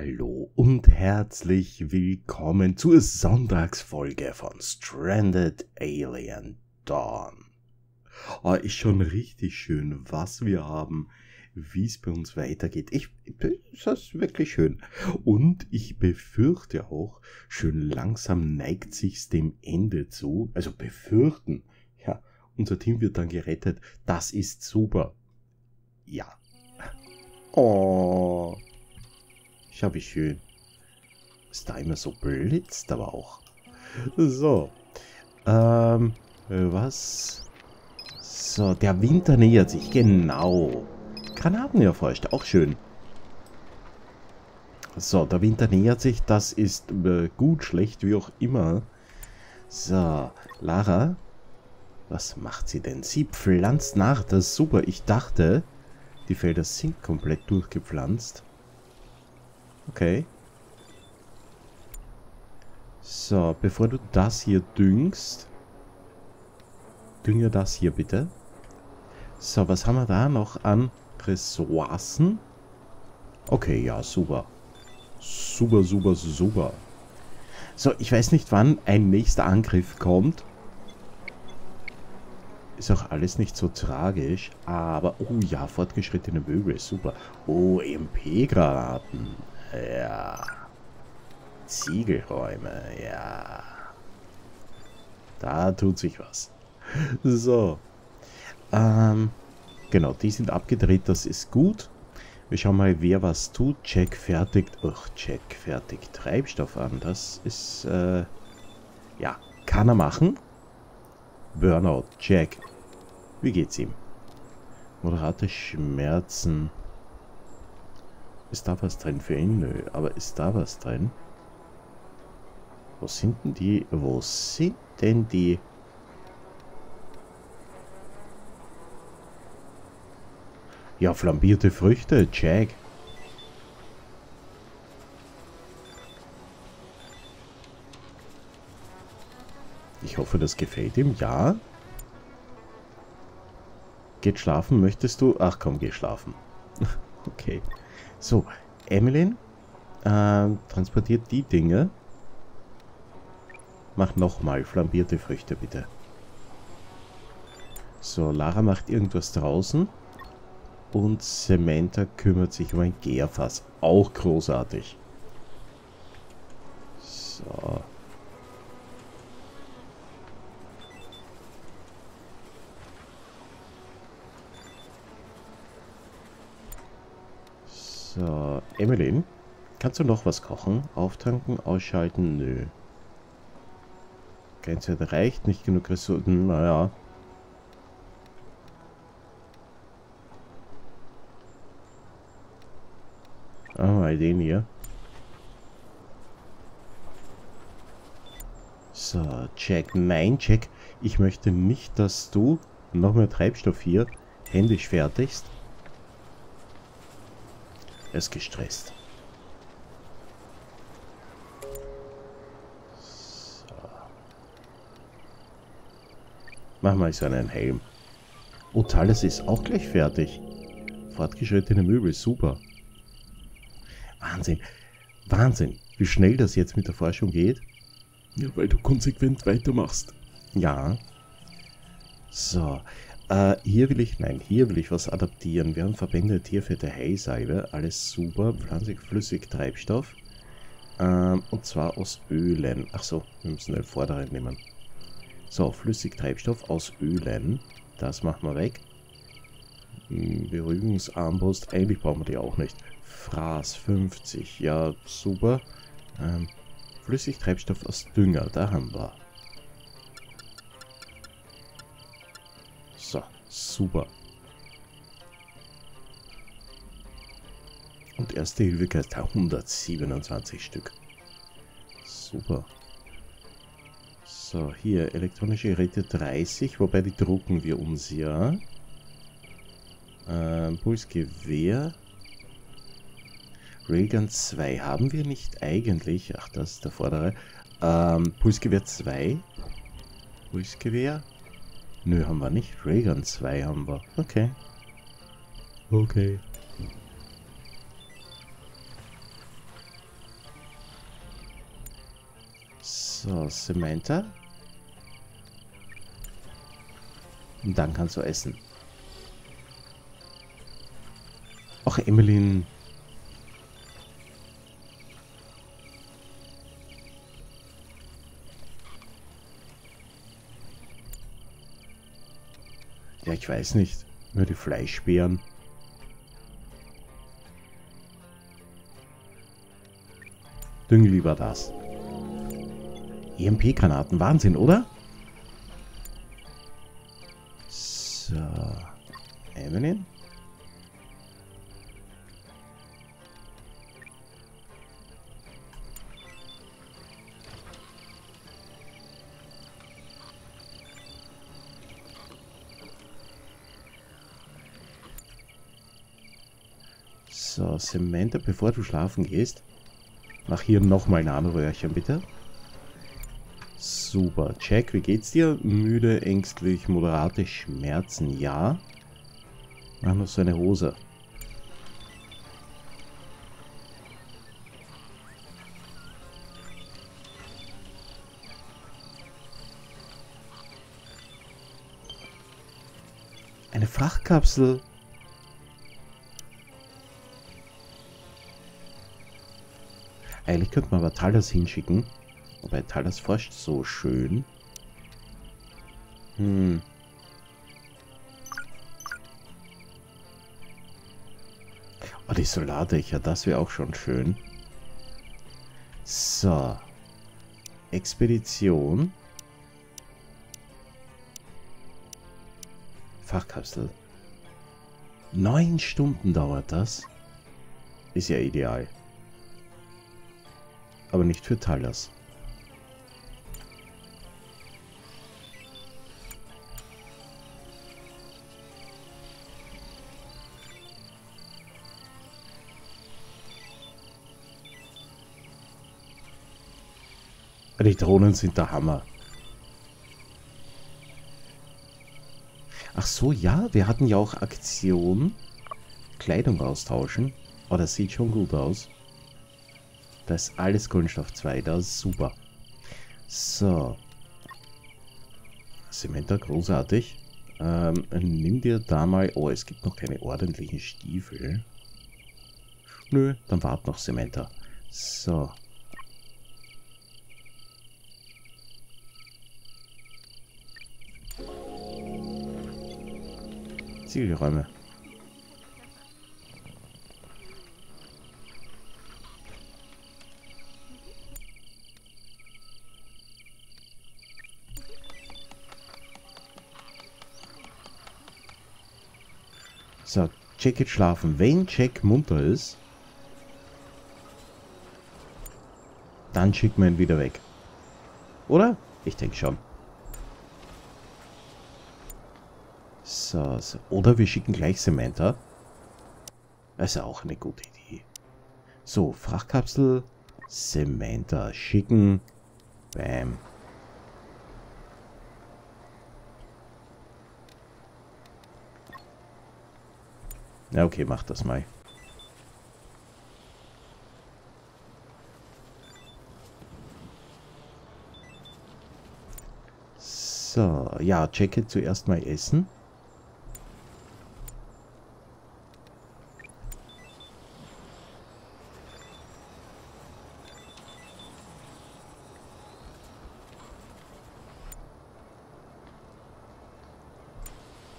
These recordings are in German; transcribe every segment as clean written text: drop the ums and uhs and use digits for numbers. Hallo und herzlich willkommen zur Sonntagsfolge von Stranded Alien Dawn. Oh, ist schon richtig schön, was wir haben, wie es bei uns weitergeht. Das ist wirklich schön. Und ich befürchte auch, schön langsam neigt sich's dem Ende zu. Also befürchten. Ja, unser Team wird dann gerettet. Das ist super. Ja. Oh. Schau, wie schön. Ist da immer so blitzt, aber auch. So. So, der Winter nähert sich. Genau. Granaten erforscht. Auch schön. So, der Winter nähert sich. Das ist gut, schlecht, wie auch immer. So, Lara. Was macht sie denn? Sie pflanzt nach. Das ist super. Ich dachte, die Felder sind komplett durchgepflanzt. Okay. So, bevor du das hier düngst, dünge das hier bitte. So, was haben wir da noch an Ressourcen? Okay, ja, super. Super, super, super. So, ich weiß nicht, wann ein nächster Angriff kommt. Ist auch alles nicht so tragisch, aber... Oh ja, fortgeschrittene Möbel, super. Oh, MP-Granaten. Ja. Ziegelräume, ja. Da tut sich was. So. Genau, die sind abgedreht, das ist gut. Wir schauen mal, wer was tut. Check fertigt. Och, check fertigt Treibstoff an. Das ist, ja, kann er machen. Burnout, check. Wie geht's ihm? Moderate Schmerzen. Ist da was drin für ihn? Nö, aber ist da was drin? Wo sind denn die? Wo sind denn die? Ja, flambierte Früchte, check. Ich hoffe, das gefällt ihm. Ja. Geht schlafen, möchtest du? Ach komm, geh schlafen. Okay. So, Emmeline transportiert die Dinge. Mach nochmal flambierte Früchte, bitte. So, Lara macht irgendwas draußen. Und Samantha kümmert sich um ein Gärfass. Auch großartig. So. So, Emmeline, kannst du noch was kochen? Auftanken, ausschalten? Nö. Grenzwert reicht, nicht genug Ressourcen, naja. Ah, mal den hier. So, check. Nein, check. Ich möchte nicht, dass du noch mehr Treibstoff hier händisch fertigst. Er ist gestresst. So. Mach mal so einen Helm. Oh, Thales ist auch gleich fertig. Fortgeschrittene Möbel, super. Wahnsinn. Wahnsinn, wie schnell das jetzt mit der Forschung geht. Ja, weil du konsequent weitermachst. Ja. So. Hier will ich, nein, hier will ich was adaptieren. Wir haben Verbände, Tierfette, Heiseibe, alles super, pflanzig, flüssig, Treibstoff. Und zwar aus Ölen. Achso, wir müssen den vorderen nehmen. So, flüssig, Treibstoff aus Ölen. Das machen wir weg. Beruhigungsarmbrust, eigentlich brauchen wir die auch nicht. Fraß 50, ja, super. Flüssig, Treibstoff aus Dünger, da haben wir. So, super. Und erste Hilfe kostet 127 Stück. Super. So, hier, elektronische Geräte 30, wobei die drucken wir uns ja. Pulsgewehr. Railgun 2 haben wir nicht eigentlich. Ach, das ist der vordere. Pulsgewehr 2. Pulsgewehr. Nö, haben wir nicht. Railgun 2 haben wir. Okay. Okay. So, Samantha. Und dann kannst du essen. Ach, Emmeline. Ja, ich weiß nicht. Nur die Fleischbeeren. Dünn lieber das. EMP-Granaten. Wahnsinn, oder? So. Emmeline. So, Samantha, bevor du schlafen gehst, mach hier nochmal ein Armröhrchen, bitte. Super. Jack, wie geht's dir? Müde, ängstlich, moderate Schmerzen, ja. Mach noch so eine Hose. Eine Frachtkapsel. Eigentlich könnte man aber Talas hinschicken. Wobei Talas forscht so schön. Hm. Oh, die Solardächer, das wäre auch schon schön. So. Expedition. Fachkapsel. 9 Stunden dauert das. Ist ja ideal. Aber nicht für Talas. Die Drohnen sind der Hammer. Ach so, ja, wir hatten ja auch Aktion. Kleidung austauschen. Oh, das sieht schon gut aus. Das ist alles Kohlenstoff 2, das ist super. So. Samantha, großartig. Nimm dir da mal... Oh, es gibt noch keine ordentlichen Stiefel. Nö, dann wart noch, Samantha. So. Ziegelräume. So, Jack geht schlafen. Wenn Jack munter ist, dann schickt man ihn wieder weg. Oder? Ich denke schon. So, so. Oder wir schicken gleich Samantha. Das ist auch eine gute Idee. So, Frachtkapsel, Samantha schicken. Bam. Ja, okay, mach das mal. So, ja, checke zuerst mal Essen.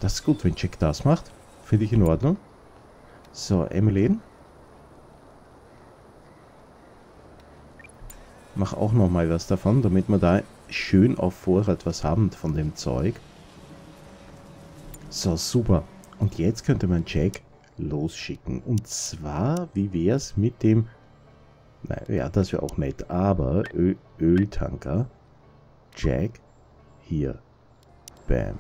Das ist gut, wenn Jack das macht. Finde ich in Ordnung. So, Emmeline. Mach auch nochmal was davon, damit wir da schön auf Vorrat was haben von dem Zeug. So, super. Und jetzt könnte man Jack losschicken. Und zwar, wie wäre es mit dem... Naja, das wäre auch nett, aber Öltanker. Jack, hier. Bam.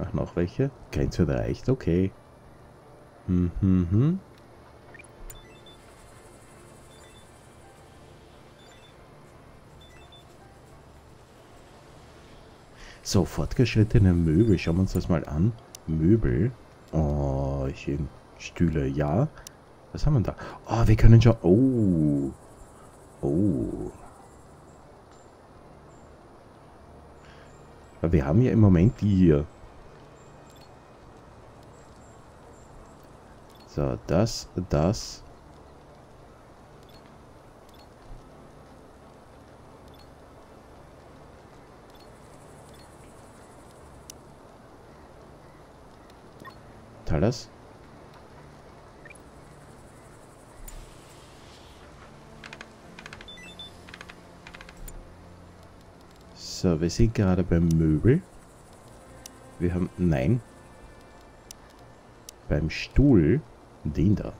Ach, noch welche? Grenze erreicht, okay. So, fortgeschrittene Möbel. Schauen wir uns das mal an. Möbel. Oh, Stühle, ja. Was haben wir da? Oh, wir können schon... Oh. Oh. Aber wir haben ja im Moment die hier. So, das. Alles. So, wir sind gerade beim Möbel. Wir haben... Nein. Beim Stuhl. Den da.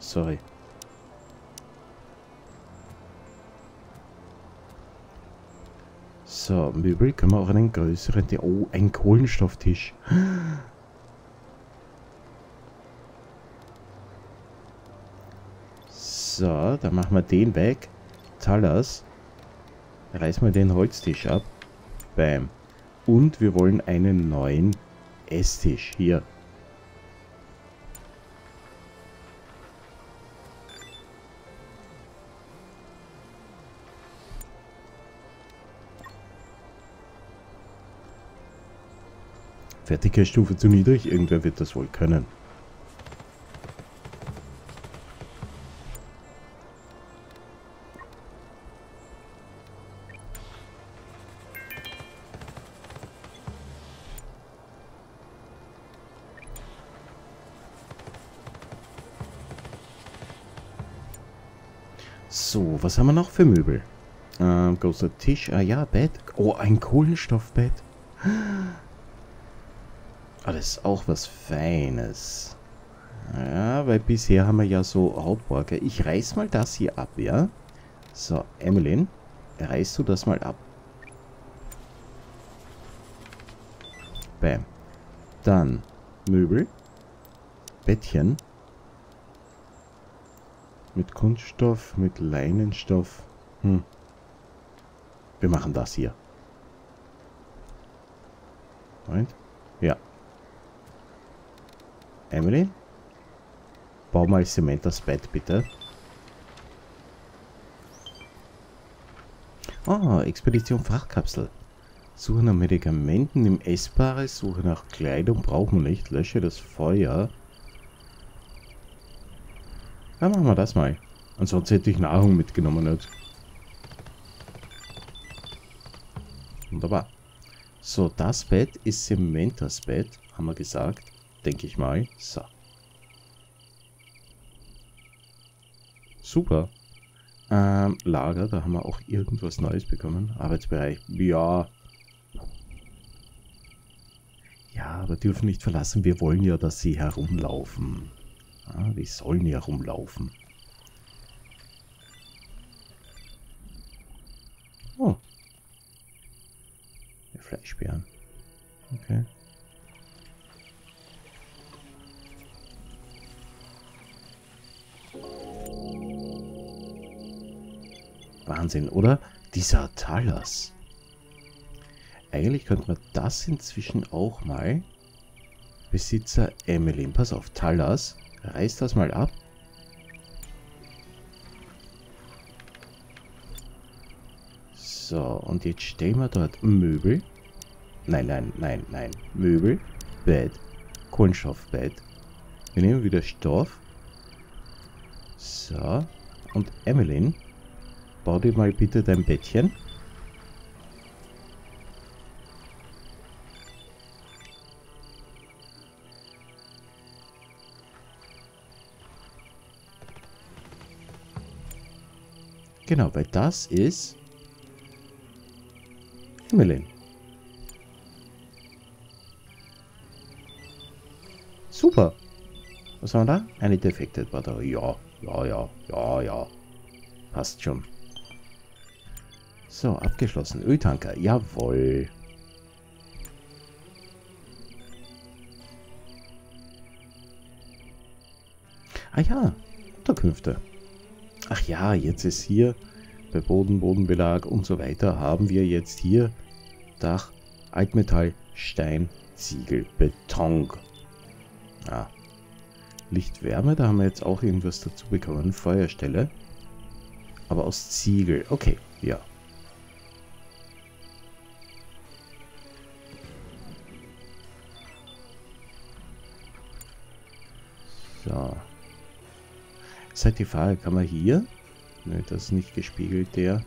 Sorry. So, Möbel können wir auch einen größeren... Oh, ein Kohlenstofftisch. So, dann machen wir den weg. Talas. Reißen wir den Holztisch ab. Bam. Und wir wollen einen neuen Esstisch. Hier. Fertigkeitsstufe zu niedrig, irgendwer wird das wohl können. So, was haben wir noch für Möbel? Großer Tisch, ah ja, Bett. Oh, ein Kohlenstoffbett. Aber das ist auch was Feines. Ja, weil bisher haben wir ja so Hauptworker. Ich reiß mal das hier ab, ja? So, Emmeline, reißt du das mal ab. Bam. Dann Möbel. Bettchen. Mit Kunststoff, mit Leinenstoff. Wir machen das hier. Moment. Ja. Emily, bau mal Zement das Bett, bitte. Oh, Expedition Frachtkapsel. Suche nach Medikamenten im Essbares, Suche nach Kleidung, brauchen wir nicht. Lösche das Feuer. Dann machen wir das mal. Ansonsten hätte ich Nahrung mitgenommen. Nicht? Wunderbar. So, das Bett ist Zementas Bett, haben wir gesagt. Denke ich mal. So. Super. Lager, da haben wir auch irgendwas Neues bekommen. Arbeitsbereich. Ja. Ja, aber dürfen nicht verlassen. Wir wollen ja, dass sie herumlaufen. Ah, die sollen ja herumlaufen. Oh. Der Fleischbären. Okay. Wahnsinn, oder? Dieser Talas. Eigentlich könnte man das inzwischen auch mal... Besitzer Emmeline. Pass auf, Talas. Reiß das mal ab. So, und jetzt stellen wir dort Möbel. Nein. Möbel, Bett, Kohlenstoffbett. Wir nehmen wieder Stoff. So, und Emmeline... Bau dir mal bitte dein Bettchen. Genau, weil das ist... Emmeline. Super. Was haben wir da? Eine defekte Batterie. Ja. Passt schon. So, abgeschlossen. Öltanker. Jawohl. Ah ja. Unterkünfte. Ach ja, jetzt ist hier bei Boden, Bodenbelag und so weiter haben wir jetzt hier Dach, Altmetall, Stein, Ziegel, Beton. Ah. Lichtwärme, da haben wir jetzt auch irgendwas dazu bekommen. Feuerstelle. Aber aus Ziegel. Okay, ja. So. Ist halt die Frage, kann man hier? Ne, das ist nicht gespiegelt, der.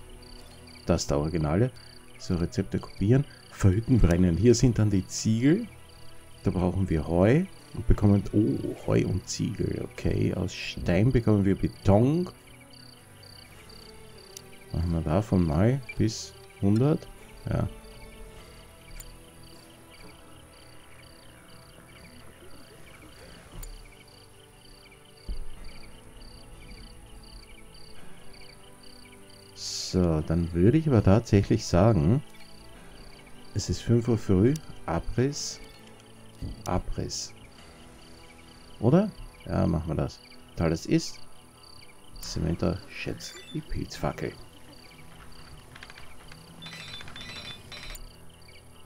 Das ist der Originale. So, Rezepte kopieren. Verhütten, brennen. Hier sind dann die Ziegel. Da brauchen wir Heu. Und bekommen... Oh, Heu und Ziegel. Okay, aus Stein bekommen wir Beton. Machen wir davon mal bis 100. Ja. So, dann würde ich aber tatsächlich sagen, es ist 5 Uhr früh, Abriss, Abriss. Oder? Ja, machen wir das. Alles ist. Samantha schätzt die Pilzfackel.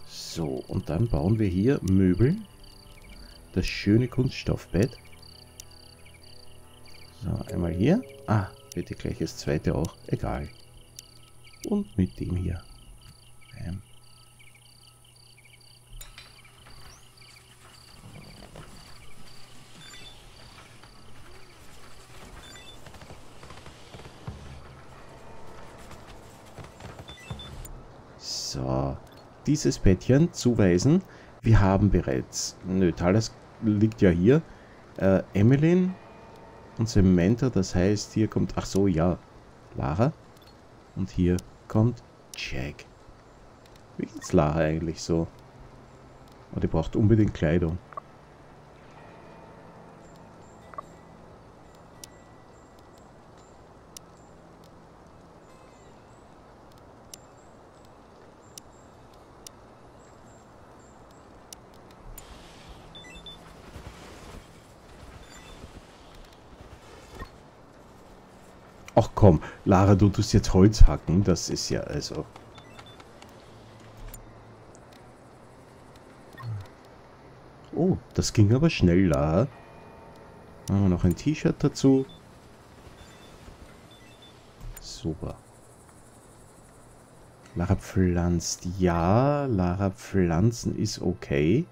So, und dann bauen wir hier Möbel. Das schöne Kunststoffbett. So, einmal hier. Ah, bitte gleich das zweite auch. Egal. Und mit dem hier. Bam. So, dieses Bettchen zuweisen. Wir haben bereits. Nö, Talas liegt ja hier. Emmeline und Samantha, das heißt, hier kommt. Ach so, ja. Lara. Und hier kommt Jack. Wie geht's Lara eigentlich so? Oh, die braucht unbedingt Kleidung. Ach komm, Lara, du tust jetzt Holz hacken, das ist ja also... Oh, das ging aber schnell, Lara. Machen wir noch ein T-Shirt dazu. Super. Lara pflanzt, ja, Lara pflanzen ist okay.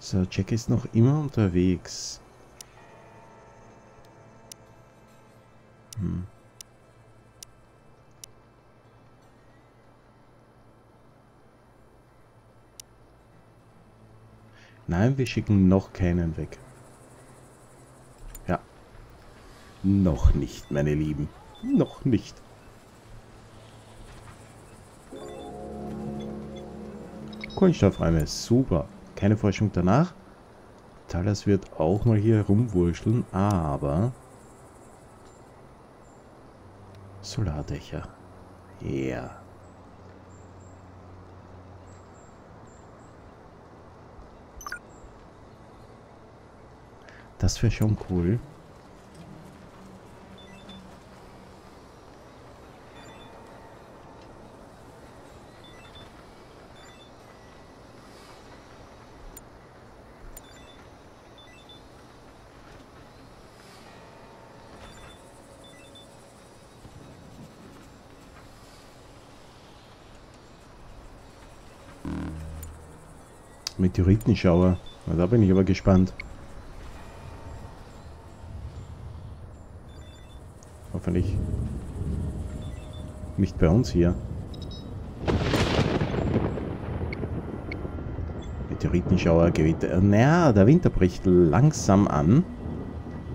So, Jack ist noch immer unterwegs. Nein, wir schicken noch keinen weg. Ja. Noch nicht, meine Lieben. Noch nicht. Kohlenstoffräume, super. Keine Forschung danach. Talas wird auch mal hier rumwurscheln, aber... Solardächer. Ja. Yeah. Das wäre schon cool. Meteoritenschauer. Da bin ich aber gespannt. Hoffentlich nicht bei uns hier. Meteoritenschauer, Gewitter. Naja, der Winter bricht langsam an.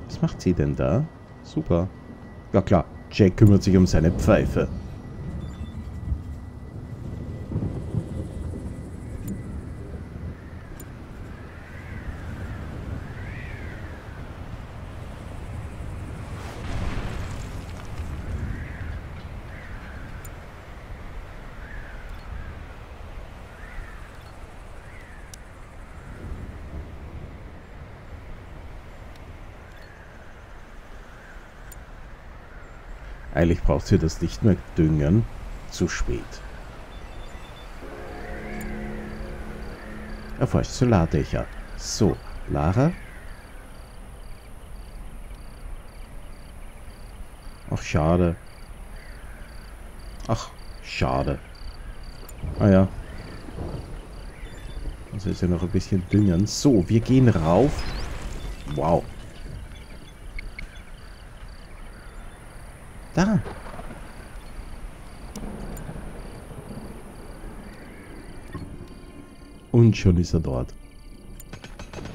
Was macht sie denn da? Super. Ja klar, Jack kümmert sich um seine Pfeife. Eigentlich braucht ihr das nicht mehr düngen. Zu spät. Erforscht Solardächer. So, Lara. Ach, schade. Ach, schade. Ah ja. Das ist ja noch ein bisschen düngen. So, wir gehen rauf. Wow. Da. Und schon ist er dort.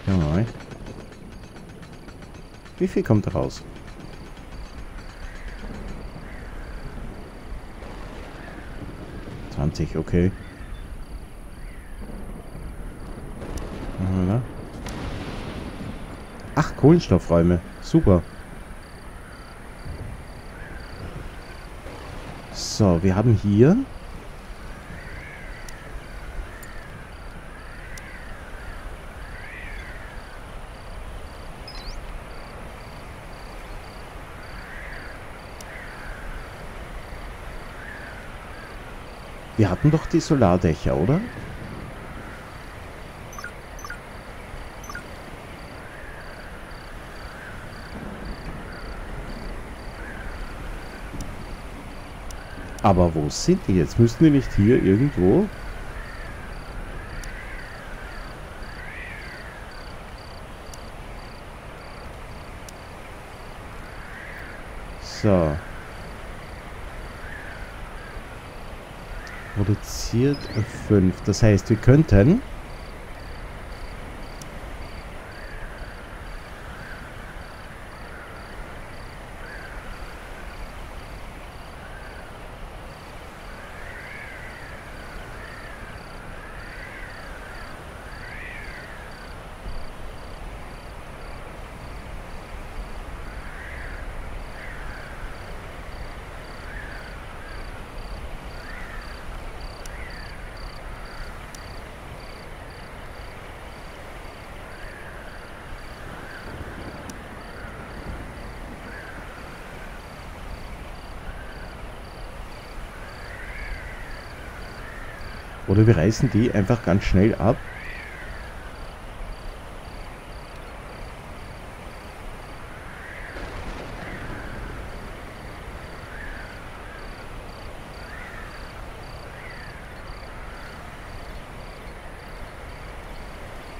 Ja, mal. Wie viel kommt raus? Okay. Ach, Kohlenstoffräume. Super. So, wir haben hier... Wir hatten doch die Solardächer, oder? Aber wo sind die jetzt? Müssen die nicht hier irgendwo? So. Produziert 5. Das heißt, wir könnten... Oder wir reißen die einfach ganz schnell ab.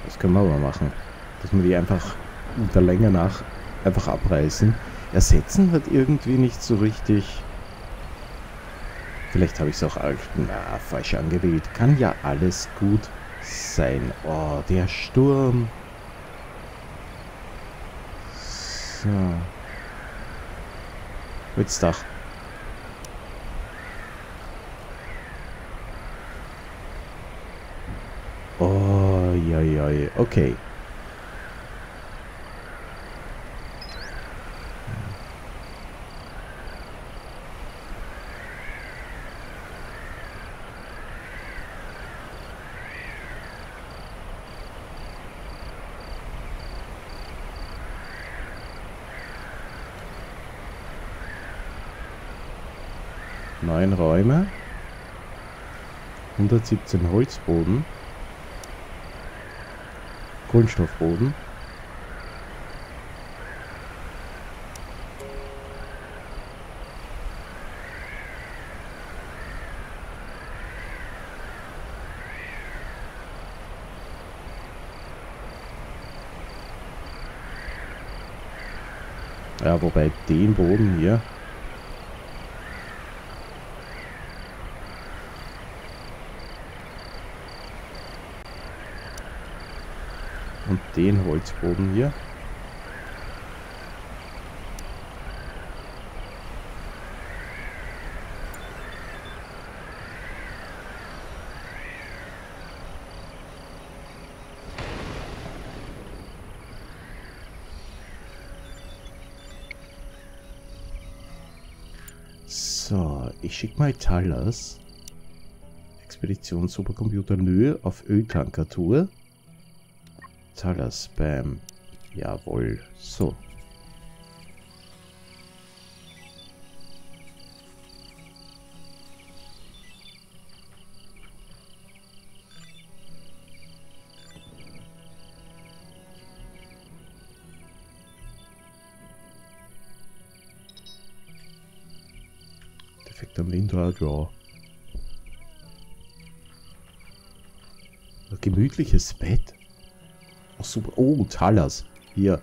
Das können wir aber machen. Dass wir die einfach der Länge nach einfach abreißen. Ersetzen wird irgendwie nicht so richtig... Vielleicht habe ich es auch falsch angewählt. Kann ja alles gut sein. Oh, der Sturm. So. Holzdach. Oh, joi. Okay. Räume, 117 Holzboden, Kohlenstoffboden. Ja, wobei den Boden hier. Und den Holzboden hier. So, ich schicke mal Talas Expedition Supercomputer Nö auf Öltankertour. Taler-Spam. Jawohl. So. am Windrad, ja. Ein gemütliches Bett. Oh, super. Oh, Talas. Hier.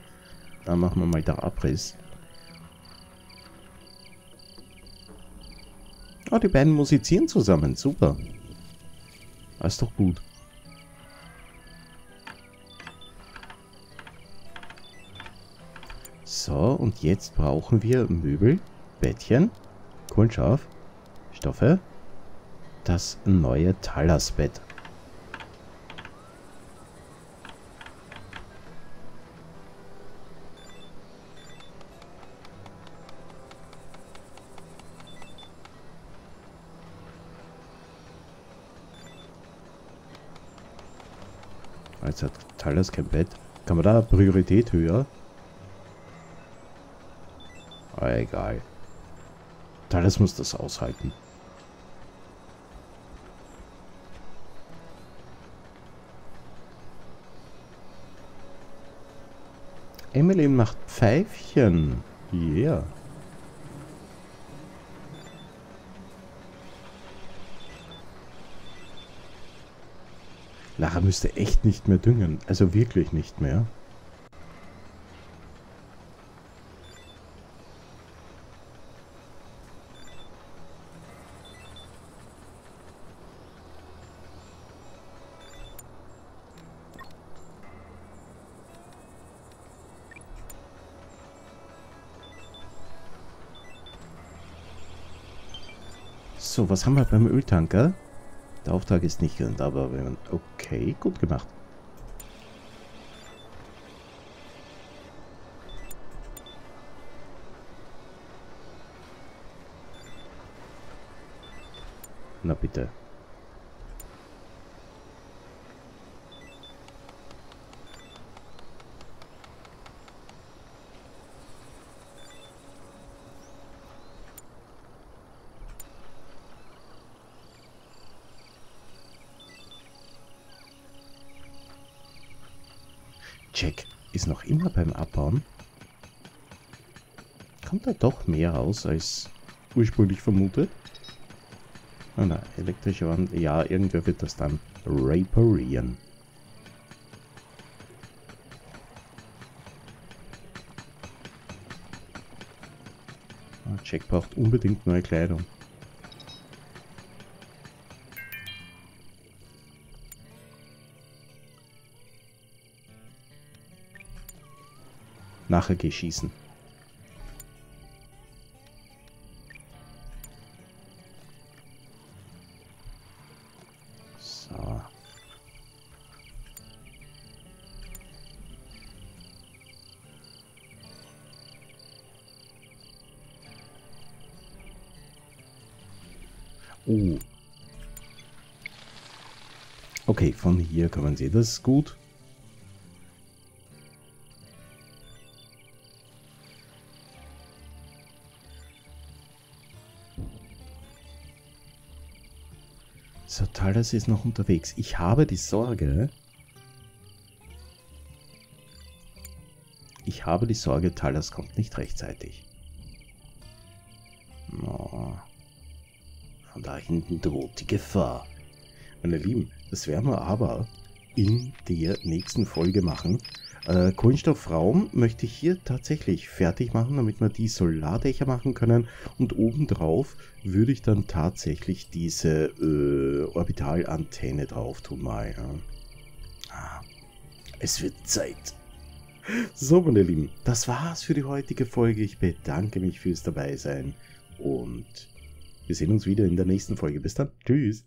Da machen wir mal da Abriss. Oh, die beiden musizieren zusammen. Super. Das ist doch gut. So, und jetzt brauchen wir Möbel, Bettchen, Kohlenstoffstoffe, das neue Talas-Bett. Jetzt hat Talas kein Bett. Kann man da Priorität höher? Aber egal. Talas muss das aushalten. Emily macht Pfeifchen. Yeah. Lara müsste echt nicht mehr düngen. Also wirklich nicht mehr. So, was haben wir beim Öltanker? Der Auftrag ist nickelnd, aber wenn man... Okay, gut gemacht. Na bitte. Jack ist noch immer beim Abbauen. Kommt da doch mehr raus als ursprünglich vermutet? Ah, na, elektrische Wand. Ja, irgendwer wird das dann reparieren. Ah, Jack braucht unbedingt neue Kleidung. Nachher geh schießen. So. Oh. Okay, von hier kann man sehen, das ist gut. So, Talas ist noch unterwegs. Ich habe die Sorge. Talas kommt nicht rechtzeitig. Oh. Von da hinten droht die Gefahr. Meine Lieben, das werden wir aber in der nächsten Folge machen. Kohlenstoffraum möchte ich hier tatsächlich fertig machen, damit wir die Solardächer machen können. Und obendrauf würde ich dann tatsächlich diese Orbitalantenne drauf tun mal. Ja. Ah, es wird Zeit. So, meine Lieben, das war's für die heutige Folge. Ich bedanke mich fürs Dabeisein und wir sehen uns wieder in der nächsten Folge. Bis dann. Tschüss.